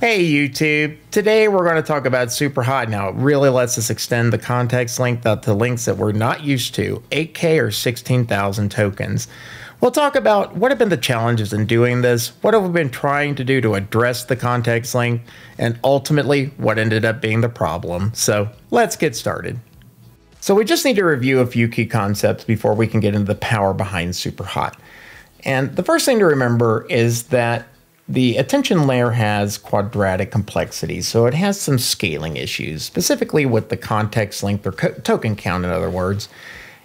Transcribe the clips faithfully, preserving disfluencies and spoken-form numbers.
Hey YouTube, today we're going to talk about Superhot. Now it really lets us extend the context length out to links that we're not used to, eight K or sixteen thousand tokens. We'll talk about what have been the challenges in doing this, what have we been trying to do to address the context length, and ultimately what ended up being the problem. So let's get started. So we just need to review a few key concepts before we can get into the power behind Superhot. And the first thing to remember is that the attention layer has quadratic complexity, so it has some scaling issues, specifically with the context length or co token count, in other words,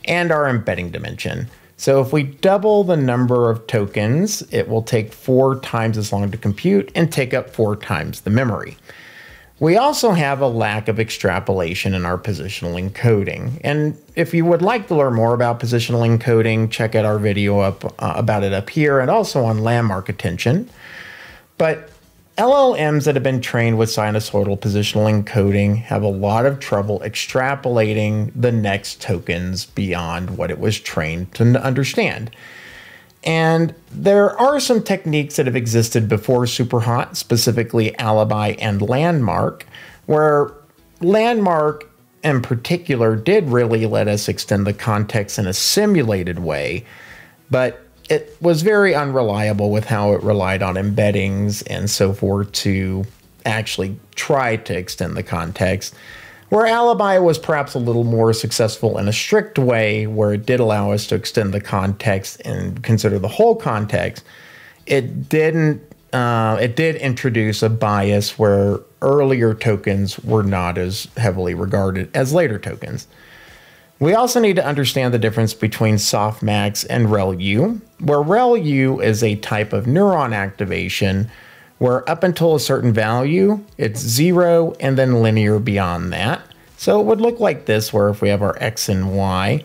and our embedding dimension. So if we double the number of tokens, it will take four times as long to compute and take up four times the memory. We also have a lack of extrapolation in our positional encoding. And if you would like to learn more about positional encoding, check out our video up uh, about it up here and also on Landmark attention. But L L Ms that have been trained with sinusoidal positional encoding have a lot of trouble extrapolating the next tokens beyond what it was trained to understand. And there are some techniques that have existed before Superhot, specifically Alibi and Landmark, where Landmark in particular did really let us extend the context in a simulated way, but it was very unreliable with how it relied on embeddings and so forth to actually try to extend the context, where Alibi was perhaps a little more successful in a strict way, where it did allow us to extend the context and consider the whole context. It didn't, uh, it did introduce a bias where earlier tokens were not as heavily regarded as later tokens. We also need to understand the difference between softmax and ReLU, where ReLU is a type of neuron activation where up until a certain value, it's zero and then linear beyond that. So it would look like this, where if we have our X and Y,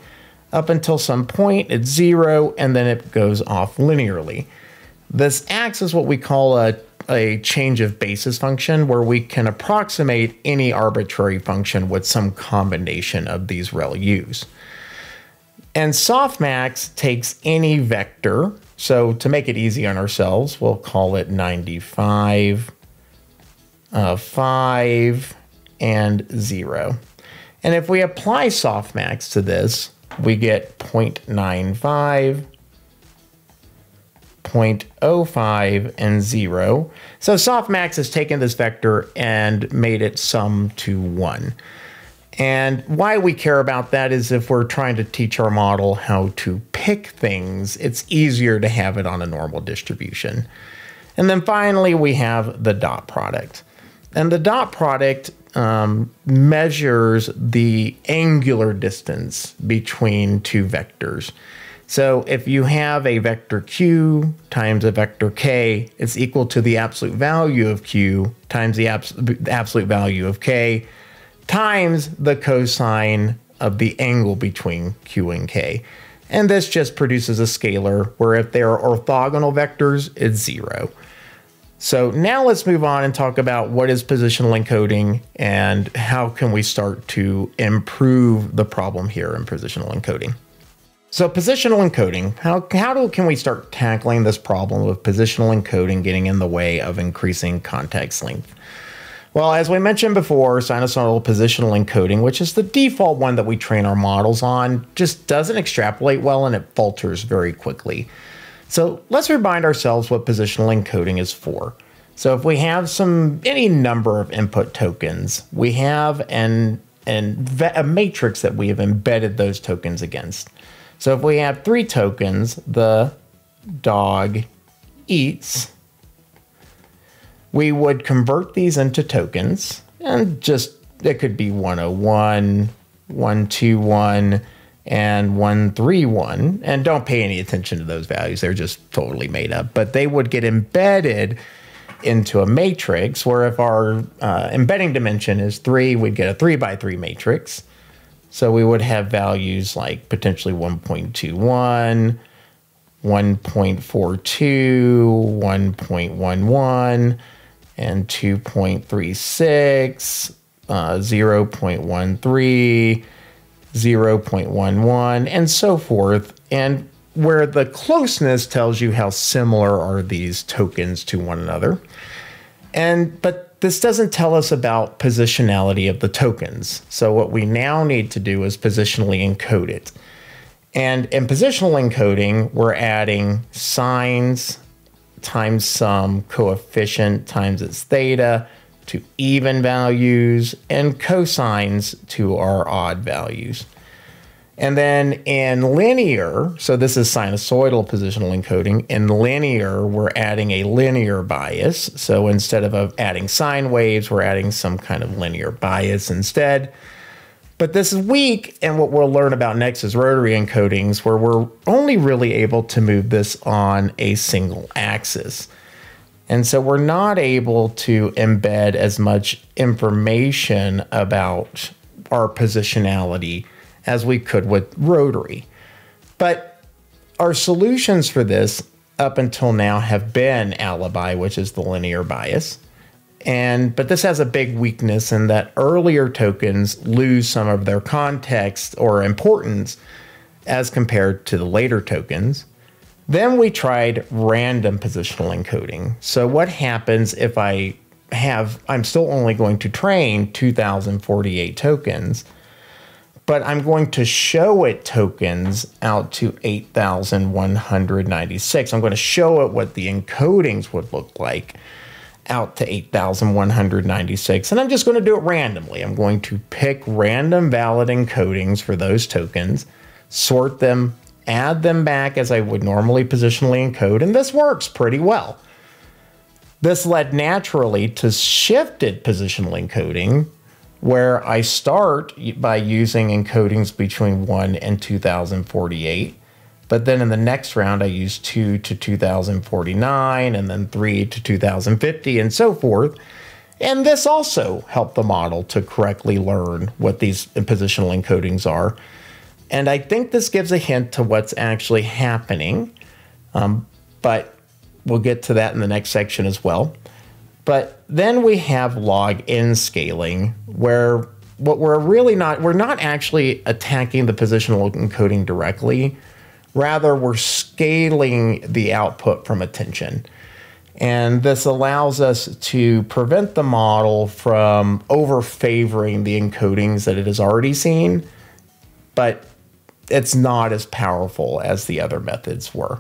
up until some point, it's zero and then it goes off linearly. This acts as what we call a, a change of basis function, where we can approximate any arbitrary function with some combination of these ReLUs. And softmax takes any vector. So to make it easy on ourselves, we'll call it ninety-five, uh, five, and zero. And if we apply softmax to this, we get zero point nine five, zero point zero five, and zero. So softmax has taken this vector and made it sum to one. And why we care about that is if we're trying to teach our model how to pick things, it's easier to have it on a normal distribution. And then finally, we have the dot product. And the dot product um, measures the angular distance between two vectors. So if you have a vector q times a vector k, it's equal to the absolute value of q times the abs- absolute value of k, times the cosine of the angle between q and k. And this just produces a scalar where if they are orthogonal vectors, it's zero. So now let's move on and talk about what is positional encoding and how can we start to improve the problem here in positional encoding. So positional encoding, how, how do, can we start tackling this problem of positional encoding getting in the way of increasing context length? Well, as we mentioned before, sinusoidal positional encoding, which is the default one that we train our models on, just doesn't extrapolate well and it falters very quickly. So let's remind ourselves what positional encoding is for. So if we have some any number of input tokens, we have an, an, a matrix that we have embedded those tokens against. So if we have three tokens, the dog eats, we would convert these into tokens, and just, it could be one oh one, one twenty-one, and one thirty-one, and don't pay any attention to those values, they're just totally made up, but they would get embedded into a matrix where if our uh, embedding dimension is three, we'd get a three by three matrix. So we would have values like potentially one point two one, one point four two, one point one one, and two point three six, uh, zero point one three, zero point one one, and so forth. And where the closeness tells you how similar are these tokens to one another. And but this doesn't tell us about positionality of the tokens. So what we now need to do is positionally encode it. And in positional encoding, we're adding signs times some, coefficient times its theta to even values, and cosines to our odd values. And then in linear, so this is sinusoidal positional encoding. In linear, we're adding a linear bias. So instead of uh, adding sine waves, we're adding some kind of linear bias instead. But this is weak, and what we'll learn about next is rotary encodings, where we're only really able to move this on a single axis. And so we're not able to embed as much information about our positionality as we could with rotary. But our solutions for this up until now have been Alibi, which is the linear bias. And, but this has a big weakness in that earlier tokens lose some of their context or importance as compared to the later tokens. Then we tried random positional encoding. So what happens if I have, I'm still only going to train two thousand forty-eight tokens, but I'm going to show it tokens out to eight thousand one hundred ninety-six. I'm going to show it what the encodings would look like out to eight thousand one hundred ninety-six. And I'm just going to do it randomly. I'm going to pick random valid encodings for those tokens, sort them, add them back as I would normally positionally encode, and this works pretty well. This led naturally to shifted positional encoding, where I start by using encodings between one and two thousand forty-eight, but then in the next round I use two to two thousand forty-nine, and then three to two thousand fifty, and so forth. And this also helped the model to correctly learn what these positional encodings are. And I think this gives a hint to what's actually happening, um, but we'll get to that in the next section as well. But then we have log n scaling, where what we're really not, we're not actually attacking the positional encoding directly. Rather, we're scaling the output from attention. And this allows us to prevent the model from over favoring the encodings that it has already seen, but it's not as powerful as the other methods were.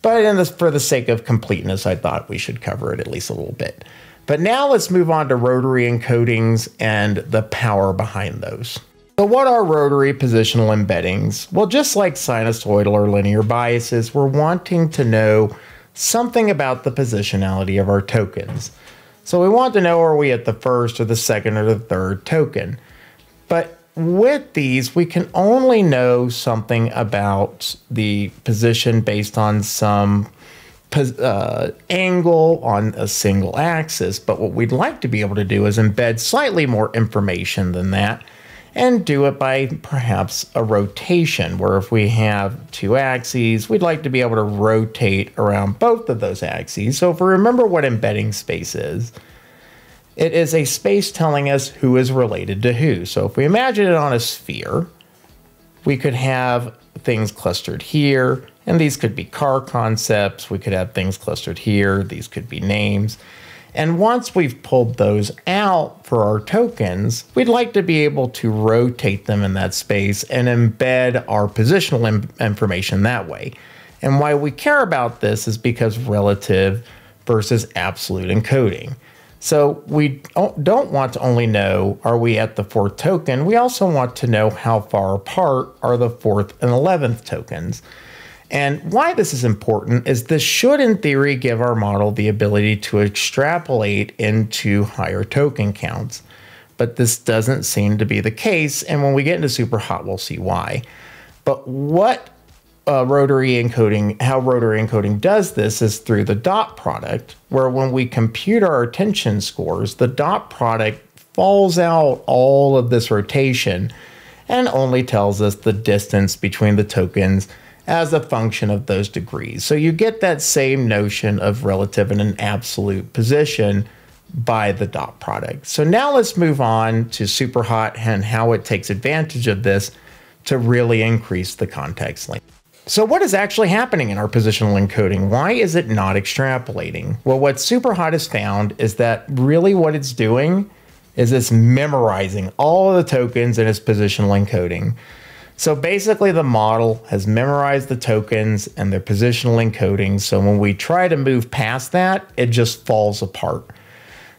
But in this, for the sake of completeness, I thought we should cover it at least a little bit. But now let's move on to rotary encodings and the power behind those. So what are rotary positional embeddings? Well, just like sinusoidal or linear biases, we're wanting to know something about the positionality of our tokens. So we want to know, are we at the first or the second or the third token? But with these, we can only know something about the position based on some uh, angle on a single axis. But what we'd like to be able to do is embed slightly more information than that, and do it by perhaps a rotation, where if we have two axes, we'd like to be able to rotate around both of those axes. So if we remember what embedding space is, it is a space telling us who is related to who. So if we imagine it on a sphere, we could have things clustered here, and these could be car concepts. We could have things clustered here. These could be names. And once we've pulled those out for our tokens, we'd like to be able to rotate them in that space and embed our positional information that way. And why we care about this is because relative versus absolute encoding. So we don't want to only know, are we at the fourth token? We also want to know how far apart are the fourth and eleventh tokens. And why this is important is this should, in theory, give our model the ability to extrapolate into higher token counts. But this doesn't seem to be the case. And when we get into Superhot, we'll see why. But what Uh, rotary encoding, how rotary encoding does this is through the dot product, where when we compute our attention scores, the dot product falls out all of this rotation and only tells us the distance between the tokens as a function of those degrees. So you get that same notion of relative and an absolute position by the dot product. So now let's move on to Superhot and how it takes advantage of this to really increase the context length. So what is actually happening in our positional encoding? Why is it not extrapolating? Well, what Superhot has found is that really what it's doing is it's memorizing all of the tokens in its positional encoding. So basically the model has memorized the tokens and their positional encoding. So when we try to move past that, it just falls apart.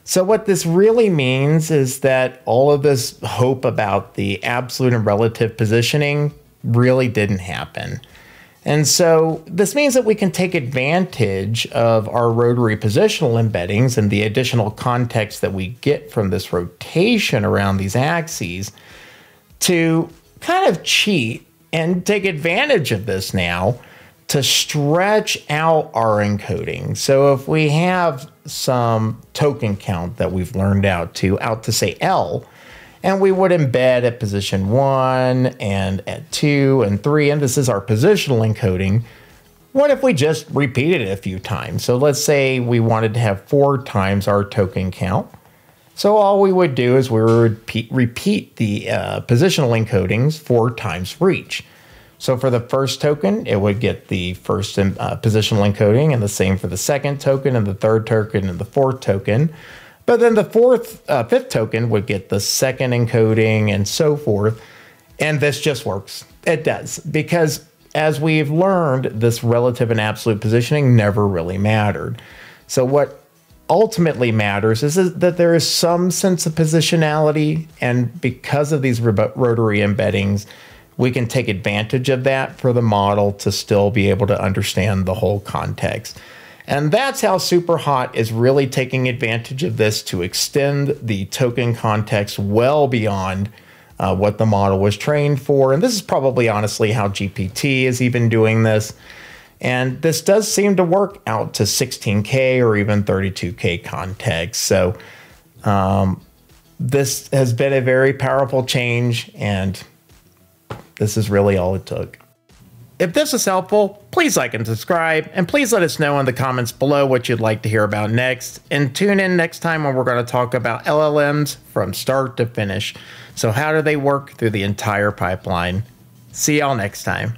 So what this really means is that all of this hope about the absolute and relative positioning really didn't happen. And so this means that we can take advantage of our rotary positional embeddings and the additional context that we get from this rotation around these axes to kind of cheat and take advantage of this now to stretch out our encoding. So if we have some token count that we've learned out to, out to say L, and we would embed at position one and at two and three, and this is our positional encoding. What if we just repeated it a few times? So let's say we wanted to have four times our token count. So all we would do is we would repeat the uh, positional encodings four times for each. So for the first token, it would get the first uh, positional encoding, and the same for the second token and the third token and the fourth token. But then the fourth, uh, fifth token would get the second encoding and so forth. And this just works. It does. Because as we've learned, this relative and absolute positioning never really mattered. So what ultimately matters is that there is some sense of positionality. And because of these rotary embeddings, we can take advantage of that for the model to still be able to understand the whole context. And that's how Superhot is really taking advantage of this to extend the token context well beyond uh, what the model was trained for. And this is probably honestly how G P T is even doing this. And this does seem to work out to sixteen K or even thirty-two K context. So um, this has been a very powerful change, and this is really all it took. If this is helpful, please like and subscribe, and please let us know in the comments below what you'd like to hear about next, and tune in next time when we're going to talk about L L Ms from start to finish. So how do they work through the entire pipeline? See y'all next time.